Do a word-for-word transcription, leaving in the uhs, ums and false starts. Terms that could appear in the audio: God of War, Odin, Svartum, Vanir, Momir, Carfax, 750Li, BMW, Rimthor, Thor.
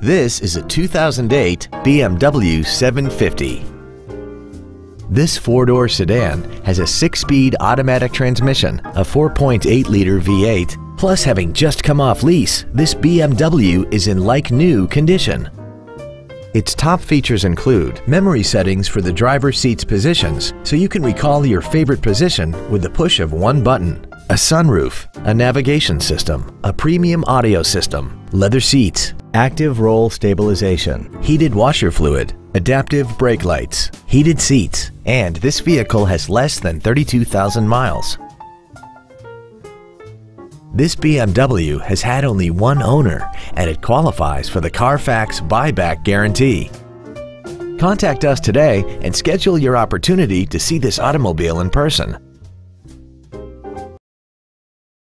This is a two thousand eight B M W seven fifty. This four-door sedan has a six-speed automatic transmission, a four point eight liter V eight, plus having just come off lease, this B M W is in like-new condition. Its top features include memory settings for the driver's seat's positions, so you can recall your favorite position with the push of one button, a sunroof, a navigation system, a premium audio system, leather seats, active roll stabilization, heated washer fluid, adaptive brake lights, heated seats, and this vehicle has less than thirty-two thousand miles. This B M W has had only one owner and it qualifies for the Carfax buyback guarantee. Contact us today and schedule your opportunity to see this automobile in person.